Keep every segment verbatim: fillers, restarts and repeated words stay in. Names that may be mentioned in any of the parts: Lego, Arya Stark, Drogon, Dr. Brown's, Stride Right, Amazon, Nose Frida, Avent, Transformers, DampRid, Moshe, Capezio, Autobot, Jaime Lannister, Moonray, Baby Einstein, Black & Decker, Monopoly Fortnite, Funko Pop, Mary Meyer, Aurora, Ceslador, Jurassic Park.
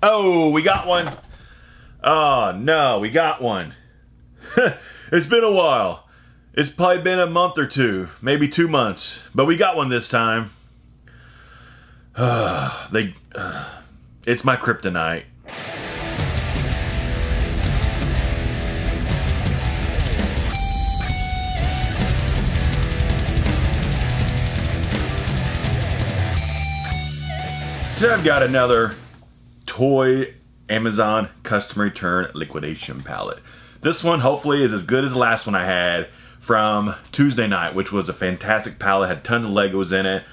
Oh, we got one. Oh, no, we got one. It's been a while. It's probably been a month or two, maybe two months, but we got one this time. Uh, they, uh, it's my kryptonite. Today I've got another toy Amazon customer return liquidation palette. This one hopefully is as good as the last one I had from Tuesday night, which was a fantastic palette, had tons of Legos in it.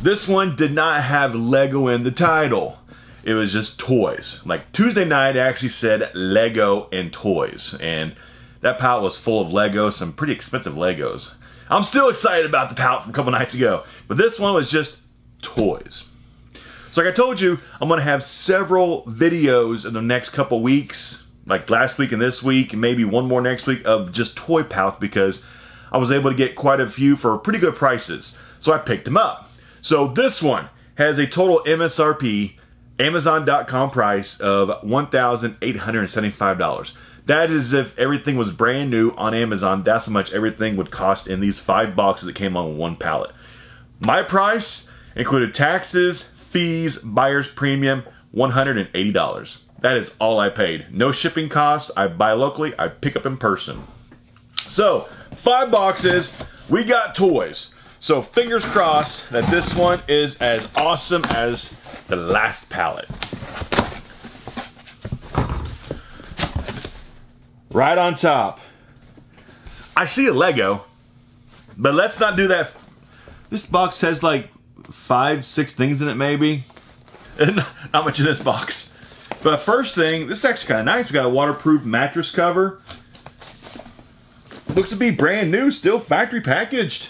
This one did not have Lego in the title. It was just toys. Like Tuesday night, it actually said Lego and toys. And that palette was full of Legos, some pretty expensive Legos. I'm still excited about the palette from a couple nights ago, but this one was just toys. So like I told you, I'm gonna have several videos in the next couple weeks, like last week and this week, and maybe one more next week of just toy palettes because I was able to get quite a few for pretty good prices. So I picked them up. So this one has a total M S R P, Amazon dot com price of one thousand eight hundred seventy-five dollars. That is if everything was brand new on Amazon, that's how much everything would cost in these five boxes that came on one pallet. My price included taxes, fees, buyer's premium, one hundred eighty dollars. That is all I paid. No shipping costs, I buy locally, I pick up in person. So, five boxes, we got toys. So fingers crossed that this one is as awesome as the last palette. Right on top. I see a Lego, but let's not do that. This box has like five, six things in it maybe. And not much in this box. But first thing, this is actually kind of nice. We got a waterproof mattress cover. Looks to be brand new, still factory packaged.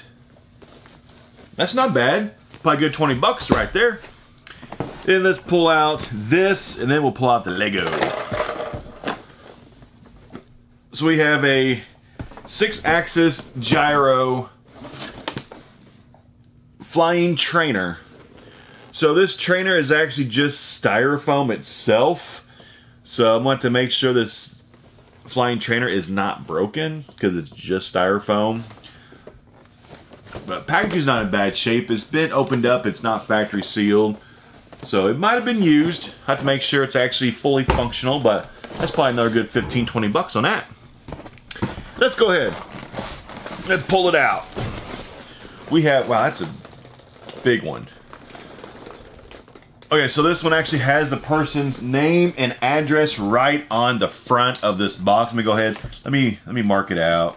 That's not bad, probably a good twenty bucks right there. Then let's pull out this, and then we'll pull out the Lego. So we have a six-axis gyro flying trainer. So this trainer is actually just styrofoam itself. So I want to make sure this flying trainer is not broken because it's just styrofoam. But packaging's not in bad shape. It's been opened up. It's not factory sealed. So it might have been used. I have to make sure it's actually fully functional, but that's probably another good fifteen, twenty bucks on that. Let's go ahead. Let's pull it out. We have, wow, that's a big one. Okay, so this one actually has the person's name and address right on the front of this box. Let me go ahead. Let me, let me mark it out.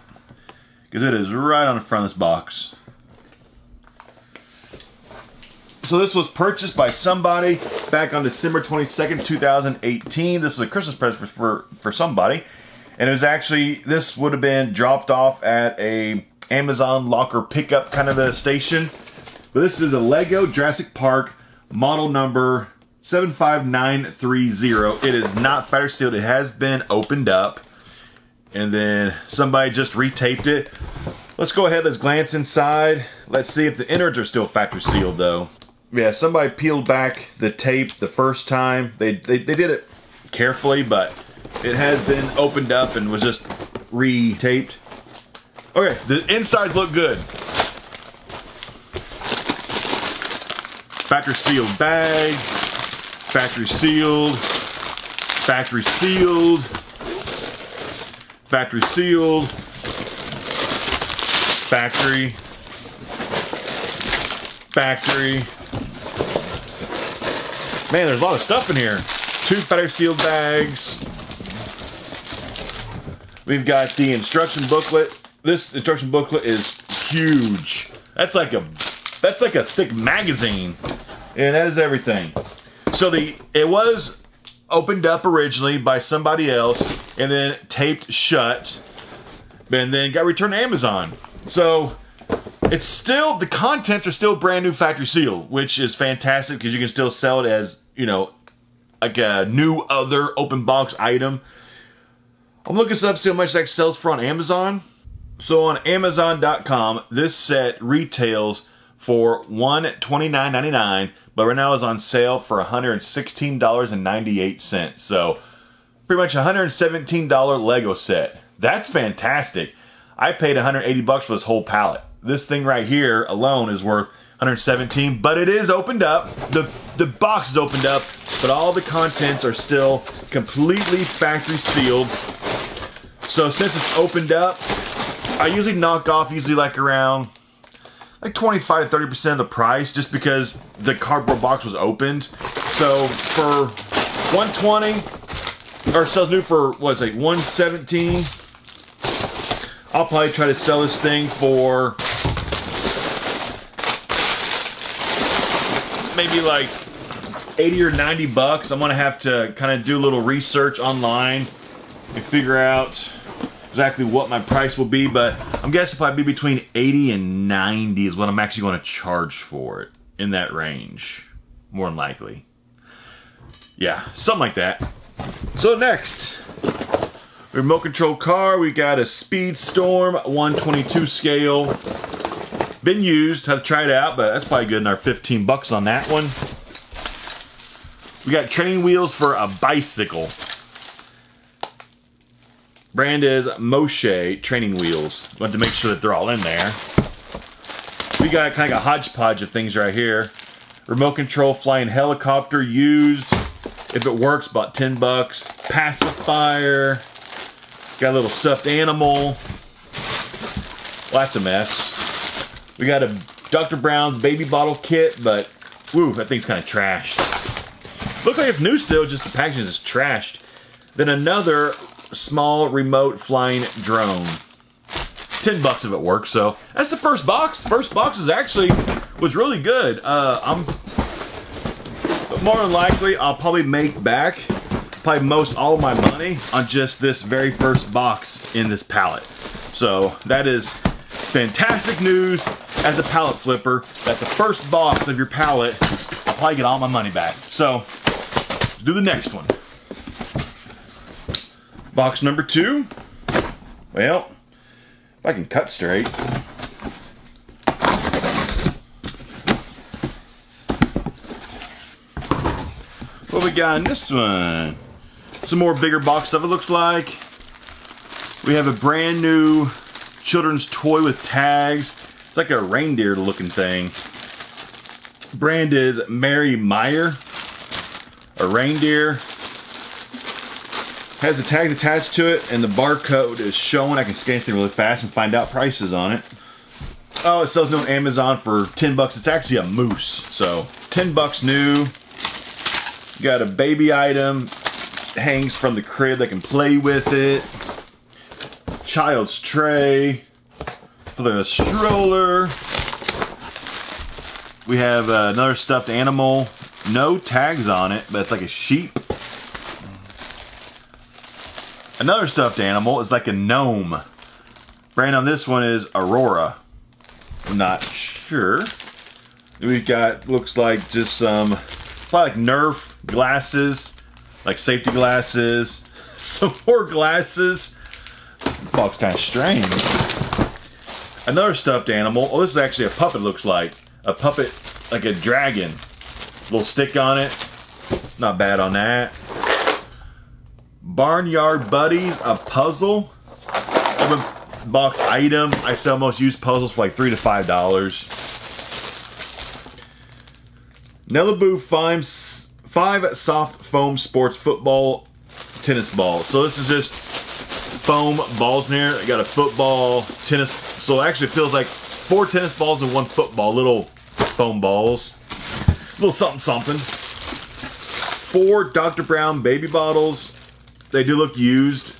Because it is right on the front of this box. So this was purchased by somebody back on December twenty-second, two thousand eighteen. This is a Christmas present for, for somebody. And it was actually, this would have been dropped off at a Amazon locker pickup kind of a station. But this is a Lego Jurassic Park model number seven five nine three zero. It is not factory sealed. It has been opened up. And then somebody just retaped it. Let's go ahead, let's glance inside. Let's see if the innards are still factory sealed though. Yeah, somebody peeled back the tape the first time. They, they, they did it carefully, but it has been opened up and was just retaped. Okay, the insides look good. Factory sealed bag, factory sealed, factory sealed. Factory sealed, factory, factory. Man, there's a lot of stuff in here. Two factory sealed bags. We've got the instruction booklet. This instruction booklet is huge. That's like a, that's like a thick magazine. And that is everything. So the, it was opened up originally by somebody else, and then taped shut, and then got returned to Amazon. So it's still, the contents are still brand new factory sealed, which is fantastic because you can still sell it as, you know, like a new other open box item. I'm looking this up, see how much that sells for on Amazon. So on Amazon dot com, this set retails for one hundred twenty-nine ninety-nine, but right now is on sale for one hundred sixteen dollars and ninety-eight cents. So pretty much a one hundred seventeen dollar Lego set. That's fantastic. I paid one hundred eighty bucks for this whole pallet. This thing right here alone is worth one hundred seventeen, but it is opened up. The, the box is opened up, but all the contents are still completely factory sealed. So since it's opened up, I usually knock off usually like around like twenty-five to thirty percent of the price just because the cardboard box was opened. So for one twenty, or sells new for what's like one seventeen. I'll probably try to sell this thing for maybe like eighty or ninety bucks. I'm gonna have to kind of do a little research online and figure out exactly what my price will be, but I'm guessing probably be between eighty and ninety is what I'm actually gonna charge for it, in that range, more than likely. Yeah, something like that. So next, remote control car, we got a Speed Storm one twenty-two scale. Been used, had to try it out, but that's probably good in our fifteen bucks on that one. We got training wheels for a bicycle. Brand is Moshe training wheels. Want to make sure that they're all in there. We got kind of a hodgepodge of things right here. Remote control flying helicopter used. If it works, about ten bucks. Pacifier. Got a little stuffed animal. Lots of mess. We got a Doctor Brown's baby bottle kit, but woo, that thing's kind of trashed. Looks like it's new still, just the packaging is trashed. Then another small remote flying drone. ten bucks if it works, so that's the first box. The first box was actually, was really good. Uh, I'm, more than likely, I'll probably make back probably most all my money on just this very first box in this pallet. So that is fantastic news as a pallet flipper, that the first box of your pallet, I'll probably get all my money back. So let's do the next one. Box number two. Well, if I can cut straight. What we got in this one? Some more bigger box stuff, it looks like. We have a brand new children's toy with tags. It's like a reindeer looking thing. Brand is Mary Meyer. A reindeer. Has the tags attached to it and the barcode is showing. I can scan through really fast and find out prices on it. Oh, it sells new on Amazon for ten bucks. It's actually a moose. So ten bucks new. Got a baby item. Hangs from the crib. They can play with it. Child's tray for the stroller. We have uh, another stuffed animal, no tags on it, but it's like a sheep. Another stuffed animal is like a gnome. Brand on this one is Aurora. I'm not sure. We've got, looks like just some um, probably like Nerf glasses, like safety glasses, some more glasses. This box kind of strange. Another stuffed animal. Oh, this is actually a puppet, looks like. A puppet, like a dragon. Little stick on it. Not bad on that. Barnyard Buddies, a puzzle. Open box item. I sell most used puzzles for like three to five dollars. Nelaboo five, five soft foam sports football tennis ball. So this is just foam balls in here. I got a football, tennis, so it actually feels like four tennis balls and one football, little foam balls. A little something something. Four Doctor Brown baby bottles. They do look used.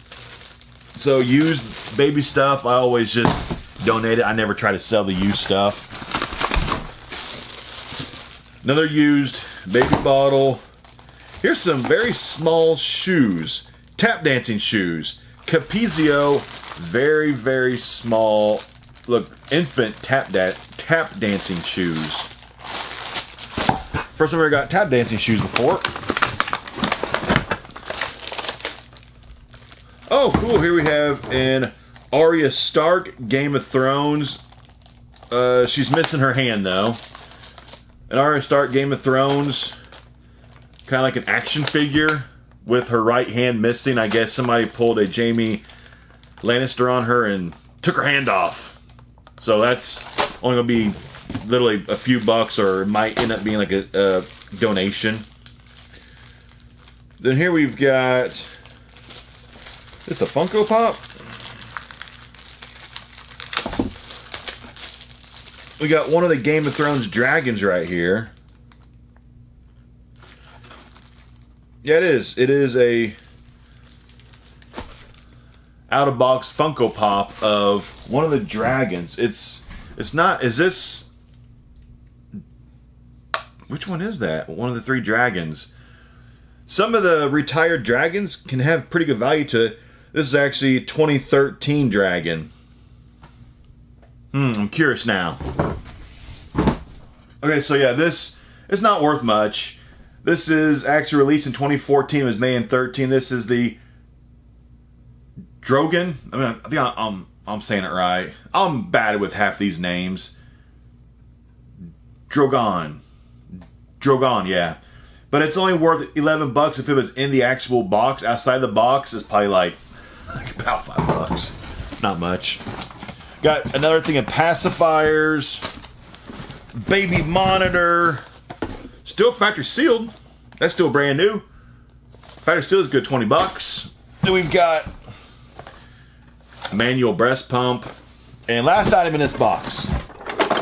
So used baby stuff, I always just donate it. I never try to sell the used stuff. Another used baby bottle. Here's some very small shoes, tap dancing shoes. Capezio, very, very small, look, infant tap da tap dancing shoes. First time I ever got tap dancing shoes before. Oh, cool, here we have an Arya Stark, Game of Thrones. Uh, she's missing her hand, though. an Arya Stark Game of Thrones, kind of like an action figure with her right hand missing. I guess somebody pulled a Jaime Lannister on her and took her hand off. So that's only going to be literally a few bucks, or it might end up being like a, a donation. Then here we've got, is this a Funko Pop? We got one of the Game of Thrones dragons right here. Yeah, it is. It is a out-of-box Funko Pop of one of the dragons. It's it's not, is this, which one is that? One of the three dragons. Some of the retired dragons can have pretty good value to it. This is actually a twenty thirteen dragon. Hmm, I'm curious now. Okay, so yeah, this is not worth much. This is actually released in twenty fourteen. It was May and thirteen. This is the Drogon. I mean, I think I, I'm I'm saying it right. I'm bad with half these names. Drogon, Drogon, yeah. But it's only worth eleven bucks if it was in the actual box. Outside the box, it's probably like, like about five bucks. Not much. Got another thing of pacifiers, baby monitor, still factory sealed. That's still brand new. Factory sealed is a good twenty bucks. Then we've got manual breast pump. And last item in this box.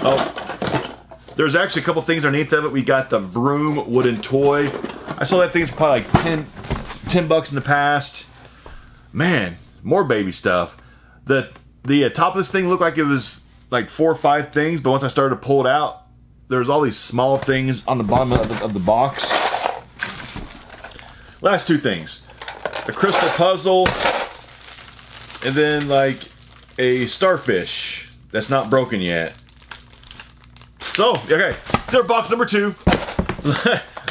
Oh, there's actually a couple things underneath of it. We got the Vroom wooden toy. I saw that thing for probably like ten bucks in the past. Man, more baby stuff. The The uh, top of this thing looked like it was like four or five things, but once I started to pull it out, there's all these small things on the bottom of the, of the box. Last two things. A crystal puzzle, and then like a starfish that's not broken yet. So, okay, it's our box number two.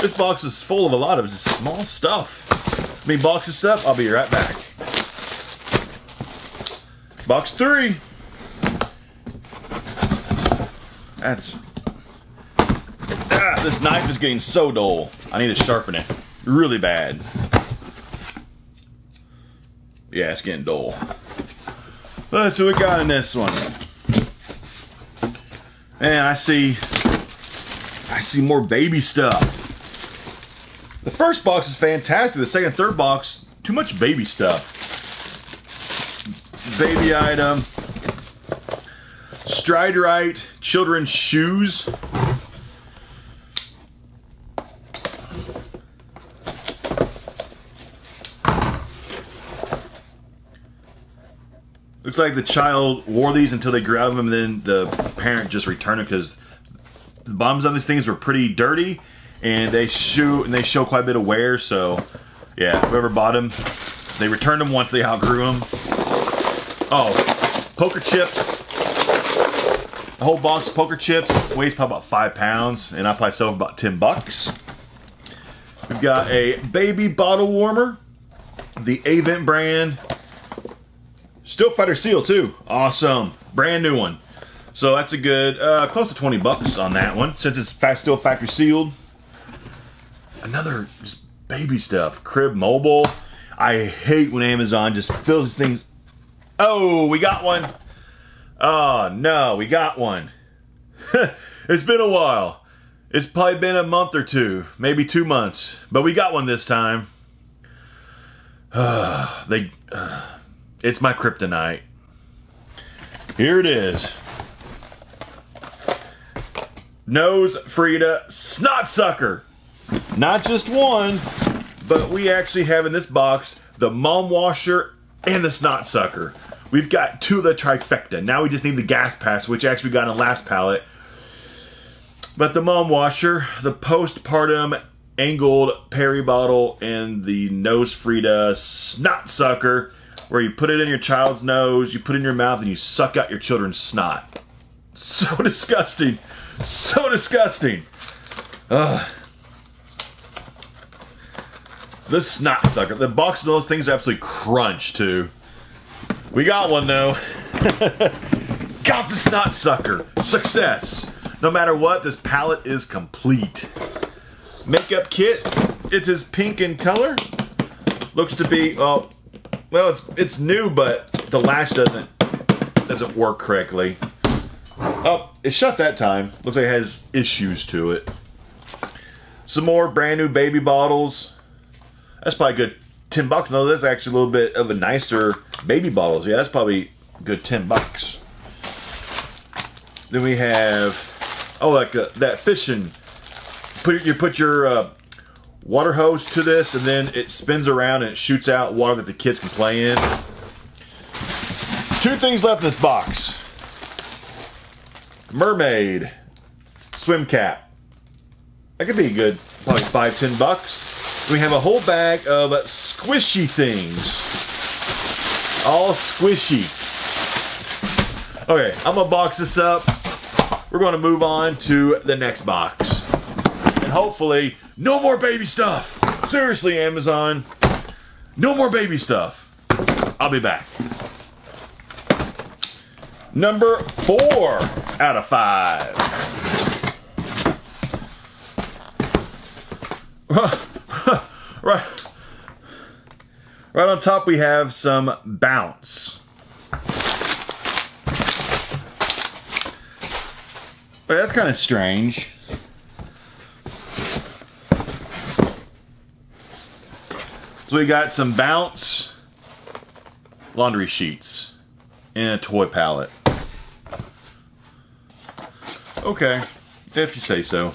This box is full of a lot of just small stuff. Let me box this up, I'll be right back. Box three. That's. Ah, this knife is getting so dull. I need to sharpen it really bad. Yeah, it's getting dull. Let's see what we got in this one. And I see. I see more baby stuff. The first box is fantastic. The second and third box, too much baby stuff. Baby item, Stride Right children's shoes, looks like the child wore these until they grew out of them, and then the parent just returned them because the bottoms on these things were pretty dirty and they show and they show quite a bit of wear. So yeah, whoever bought them, they returned them once they outgrew them. Oh, poker chips. A whole box of poker chips. Weighs probably about five pounds, and I probably sell about ten bucks. We've got a baby bottle warmer, the Avent brand. Still factory sealed too. Awesome, brand new one. So that's a good, uh, close to twenty bucks on that one, since it's still factory sealed. Another just baby stuff. Crib mobile. I hate when Amazon just fills these things. Oh, we got one. Oh, no, we got one. It's been a while. It's probably been a month or two, maybe two months. But we got one this time. Uh, they, uh, it's my kryptonite. Here it is. Nose Frida Snotsucker. Not just one, but we actually have in this box the mom washer and the Snotsucker. We've got two of the trifecta. Now we just need the gas pass, which actually got in the last pallet. But the mom washer, the postpartum angled Perry bottle, and the Nose Frida Snotsucker, where you put it in your child's nose, you put it in your mouth, and you suck out your children's snot. So disgusting. So disgusting. Ugh. The Snotsucker. The boxes of those things are absolutely crunch too. We got one though. Got the Snotsucker. Success. No matter what, this palette is complete. Makeup kit. It is pink in color. Looks to be, well, well, it's it's new, but the lash doesn't doesn't work correctly. Oh, it shut that time. Looks like it has issues to it. Some more brand new baby bottles. That's probably a good ten bucks. No, that's actually a little bit of a nicer baby bottles. Yeah, that's probably a good ten bucks. Then we have, oh, like a, that fishing. Put, you put your uh, water hose to this, and then it spins around and it shoots out water that the kids can play in. Two things left in this box. Mermaid swim cap. That could be a good, probably five, ten bucks. We have a whole bag of squishy things. All squishy. Okay, I'm gonna box this up. We're gonna move on to the next box. And hopefully, no more baby stuff. Seriously, Amazon. No more baby stuff. I'll be back. Number four out of five. Right, right on top we have some bounce. But that's kind of strange. So we got some bounce, laundry sheets, and a toy palette. Okay, if you say so.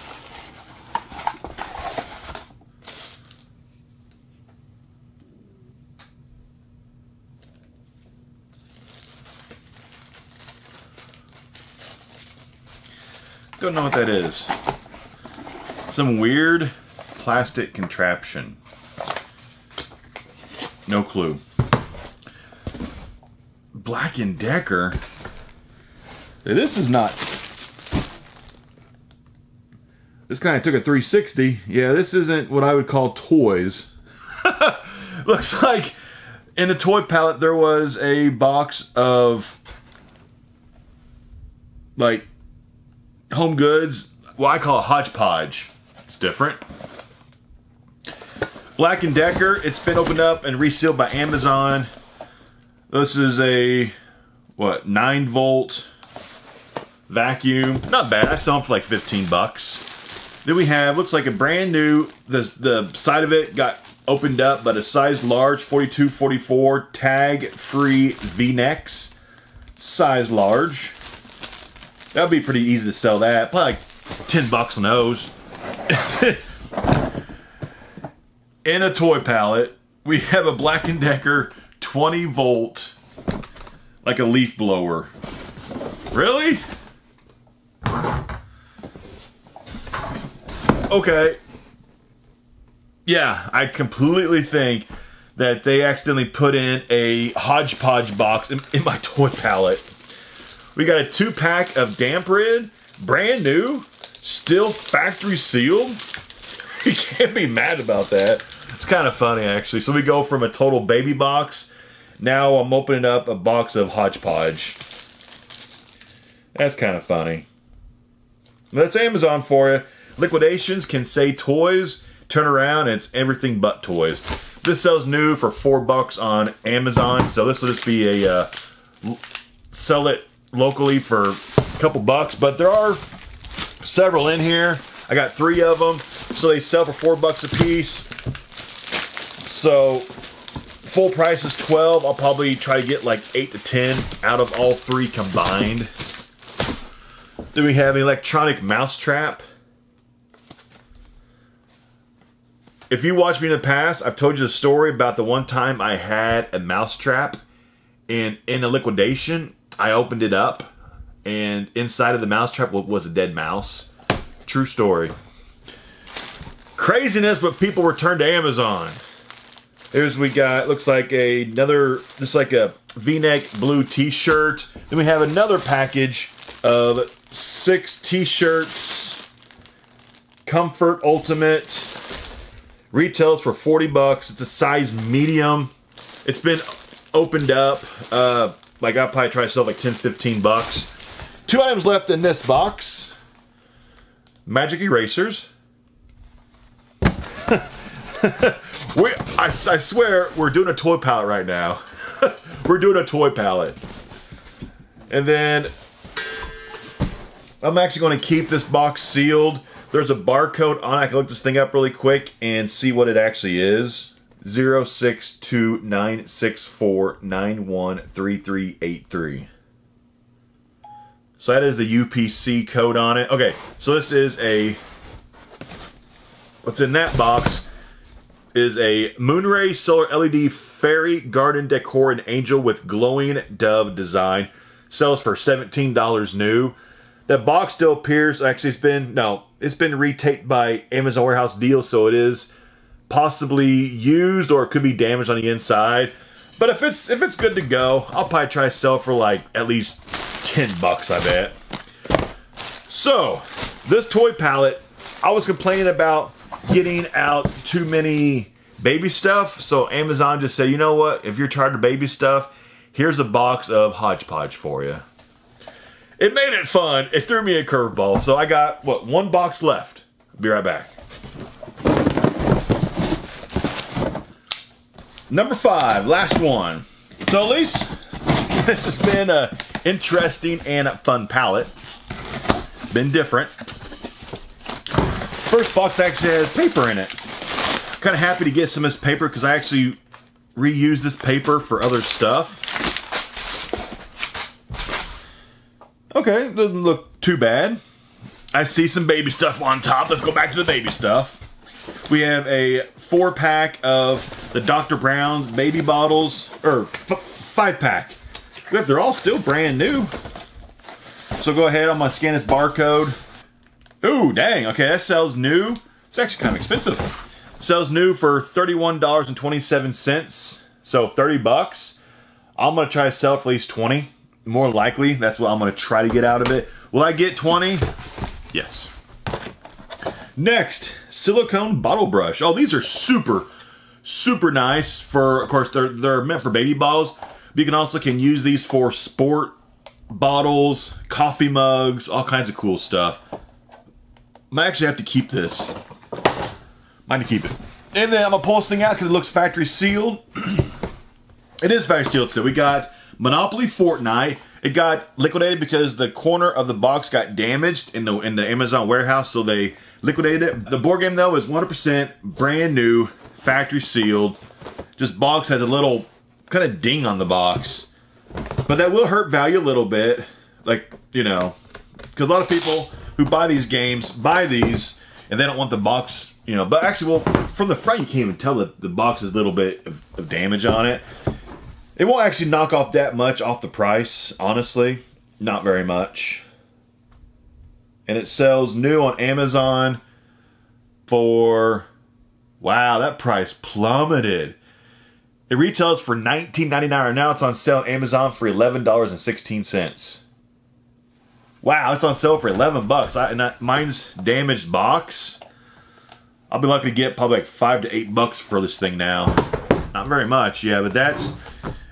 Don't know what that is. Some weird plastic contraption. No clue. Black and Decker. This is not. This kind of took a three sixty. Yeah, this isn't what I would call toys. Looks like in the toy palette there was a box of like home goods. Well, I call it hodgepodge. It's different. Black and Decker. It's been opened up and resealed by Amazon. This is a what nine volt vacuum. Not bad. I saw them for like fifteen bucks. Then we have, looks like a brand new, the, the side of it got opened up, but a size large, forty-two forty-four, tag-free V-necks. Size large. That would be pretty easy to sell that. Probably like ten bucks on those. In a toy palette, we have a Black and Decker twenty volt, like a leaf blower. Really? Okay, yeah, I completely think that they accidentally put in a hodgepodge box in, in my toy palette. We got a two pack of DampRid, brand new, still factory sealed. You can't be mad about that. It's kind of funny actually. So we go from a total baby box, now I'm opening up a box of hodgepodge. That's kind of funny. That's Amazon for you. Liquidations can say toys, turn around, and it's everything but toys. This sells new for four bucks on Amazon, so this will just be a uh, sell it locally for a couple bucks. But there are several in here. I got three of them, so they sell for four bucks a piece. So full price is twelve. I'll probably try to get like eight to ten out of all three combined. Then we have an electronic mousetrap. If you watched me in the past, I've told you the story about the one time I had a mousetrap, and in a liquidation, I opened it up, and inside of the mousetrap was a dead mouse. True story. Craziness, but people return to Amazon. Here's we got, looks like a, another, just like a V-neck blue t-shirt. Then we have another package of six t-shirts. Comfort Ultimate. Retails for forty bucks. It's a size medium. It's been opened up. Uh, like I'll probably try to sell like ten, fifteen bucks. Two items left in this box. magic erasers. we, I, I swear we're doing a toy palette right now. We're doing a toy palette. And then I'm actually going to keep this box sealed. There's a barcode on it. I can look this thing up really quick and see what it actually is. zero six two nine six four nine one three three eight three. So that is the U P C code on it. Okay, so this is a... What's in that box is a Moonray Solar L E D Fairy Garden Decor and Angel with Glowing Dove Design. Sells for seventeen dollars new. That box still appears, actually it's been, no, it's been retaped by Amazon Warehouse Deals, so it is possibly used or it could be damaged on the inside. But if it's if it's good to go, I'll probably try to sell for like at least ten bucks, I bet. So, this toy palette, I was complaining about getting out too many baby stuff, so Amazon just said, you know what, if you're tired of baby stuff, here's a box of hodgepodge for you. It made it fun. It threw me a curveball. So I got, what, one box left. Be right back. Number five, last one. So at least this has been an interesting and a fun palette. Been different. First box actually has paper in it. Kind of happy to get some of this paper because I actually reuse this paper for other stuff. Okay, doesn't look too bad. I see some baby stuff on top. Let's go back to the baby stuff. We have a four pack of the Doctor Brown's baby bottles, or f five pack. Look, they're all still brand new. So go ahead, I'm gonna scan this barcode. Ooh, dang, okay, that sells new. It's actually kind of expensive. Sells new for thirty-one dollars and twenty-seven cents, so thirty bucks. I'm gonna try to sell for at least twenty. More likely, that's what I'm gonna try to get out of it. Will I get twenty? Yes. Next, silicone bottle brush. Oh, these are super, super nice for, of course, they're, they're meant for baby bottles. But you can also can use these for sport bottles, coffee mugs, all kinds of cool stuff. Might actually have to keep this. Might have to keep it. And then I'm gonna pull this thing out because it looks factory sealed. It is factory sealed still. We got Monopoly Fortnite. It got liquidated because the corner of the box got damaged in the in the Amazon warehouse, so they liquidated it. The board game though is one hundred percent brand new, factory sealed. Just box has a little kind of ding on the box, but that will hurt value a little bit. Like, you know, because a lot of people who buy these games buy these and they don't want the box, you know. But actually, well, from the front you can't even tell that the box is a little bit of, of damage on it. It won't actually knock off that much off the price, honestly. Not very much. And it sells new on Amazon for, wow, that price plummeted. It retails for nineteen ninety-nine right now. It's on sale on Amazon for eleven dollars and sixteen cents. Wow, it's on sale for eleven bucks. I, and that, mine's damaged box. I'll be lucky to get probably like five to eight bucks for this thing now. Not very much, yeah, but that's...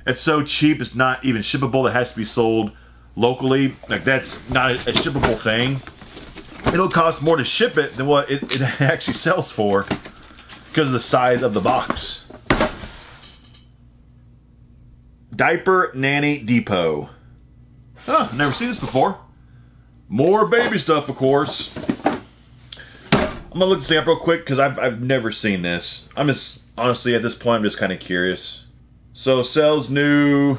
It's so cheap, it's not even shippable. It has to be sold locally. Like, that's not a shippable thing. It'll cost more to ship it than what it, it actually sells for because of the size of the box. Diaper Nanny Depot. Huh, never seen this before. More baby stuff, of course. I'm gonna look this thing up real quick because I've, I've never seen this. I'm just, honestly, at this point, I'm just kind of curious. So sells new,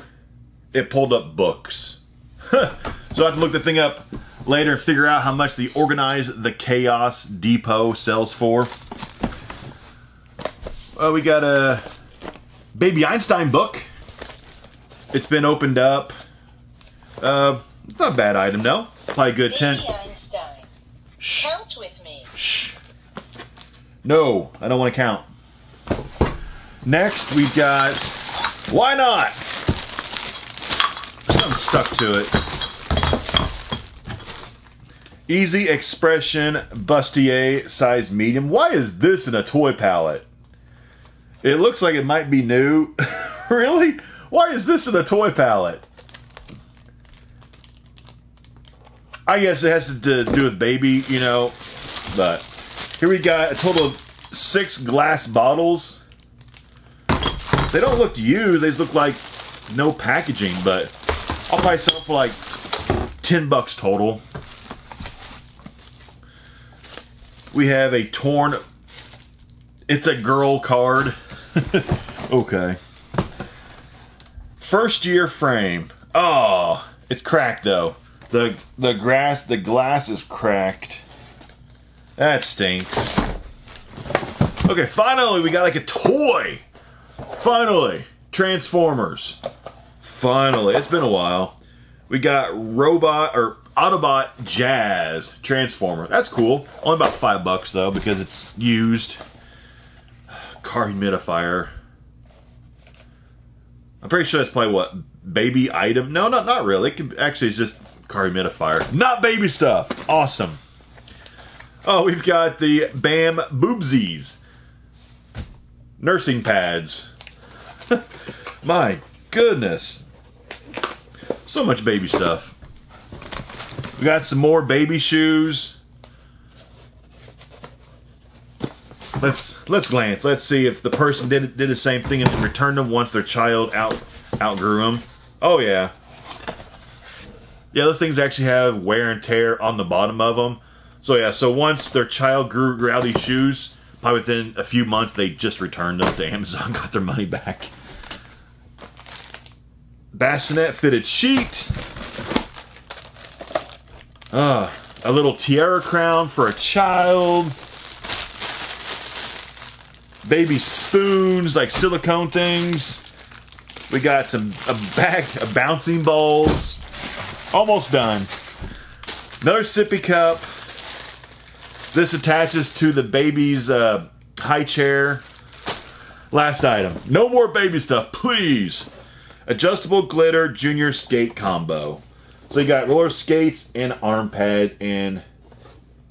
it pulled up books. So I have to look the thing up later and figure out how much the Organize the Chaos Depot sells for. Well, we got a Baby Einstein book. It's been opened up. Uh, not a bad item, no. Probably a good ten. Baby Einstein. Shh. Count with me. Shh. No, I don't want to count. Next, we got... Why not? Something stuck to it. Easy Expression Bustier size medium. Why is this in a toy palette? It looks like it might be new. Really? Why is this in a toy palette? I guess it has to do with baby, you know. that. Here we got a total of six glass bottles. They don't look used, they just look like no packaging, but I'll probably sell for like ten bucks total. We have a torn, it's a girl card. Okay. First year frame. Oh, it's cracked though. The the grass the glass is cracked. That stinks. Okay, finally we got like a toy. Finally. Transformers. Finally. It's been a while. We got robot or Autobot Jazz Transformer. That's cool. Only about five bucks though because it's used. Car humidifier. I'm pretty sure that's probably what baby item. No, not not really. It could actually it's just car humidifier. Not baby stuff. Awesome. Oh, we've got the Bam Boobsies. Nursing pads. My goodness. So much baby stuff. We got some more baby shoes. Let's let's glance. Let's see if the person did did the same thing and returned them once their child out outgrew them. Oh yeah. Yeah, those things actually have wear and tear on the bottom of them. So yeah, so once their child grew, grew out these shoes, probably within a few months they just returned them to Amazon, got their money back. Bassinet fitted sheet. Uh, a little tiara crown for a child. Baby spoons, like silicone things. We got some a bag of bouncing balls. Almost done. Another sippy cup. This attaches to the baby's uh, high chair. Last item. No more baby stuff, please. Adjustable glitter junior skate combo. So you got roller skates and arm pad and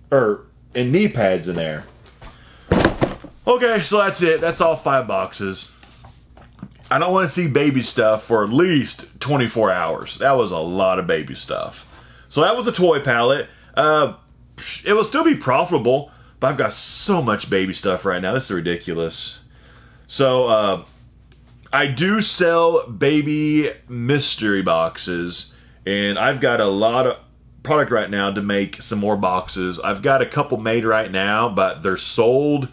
or and knee pads in there. Okay, so that's it. That's all five boxes. I don't want to see baby stuff for at least twenty-four hours. That was a lot of baby stuff. So that was a toy palette. Uh, it will still be profitable, but I've got so much baby stuff right now. This is ridiculous. So uh, I do sell baby mystery boxes, and I've got a lot of product right now to make some more boxes. I've got a couple made right now, but they're sold.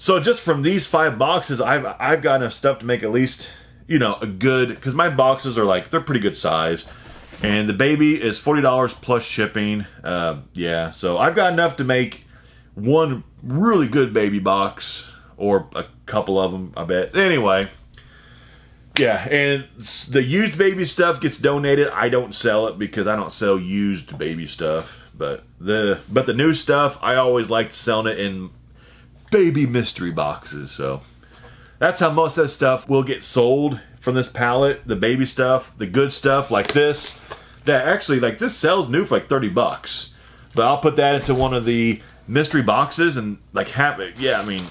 So just from these five boxes, I've I've got enough stuff to make at least, you know, a good, because my boxes are like, they're pretty good size. And the baby is forty dollars plus shipping. Uh, yeah, so I've got enough to make one really good baby box, or a couple of them, I bet. Anyway, yeah, and the used baby stuff gets donated. I don't sell it because I don't sell used baby stuff. But the, but the new stuff, I always like selling it in baby mystery boxes. So that's how most of that stuff will get sold from this palette. The baby stuff, the good stuff like this, that actually like this sells new for like thirty bucks, but I'll put that into one of the mystery boxes and like have it. Yeah, I mean,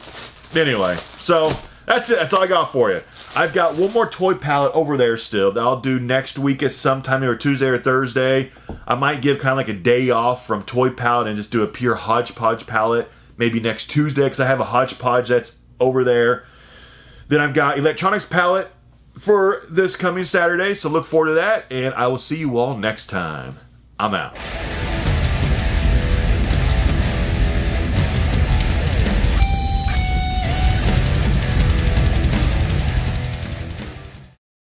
anyway, so that's it. That's all I got for you. I've got one more toy palette over there still that I'll do next week at sometime, or Tuesday or Thursday. I might give kind of like a day off from toy palette and just do a pure hodgepodge palette. Maybe next Tuesday, because I have a hodgepodge that's over there. Then I've got electronics palette for this coming Saturday, so look forward to that, and I will see you all next time. I'm out.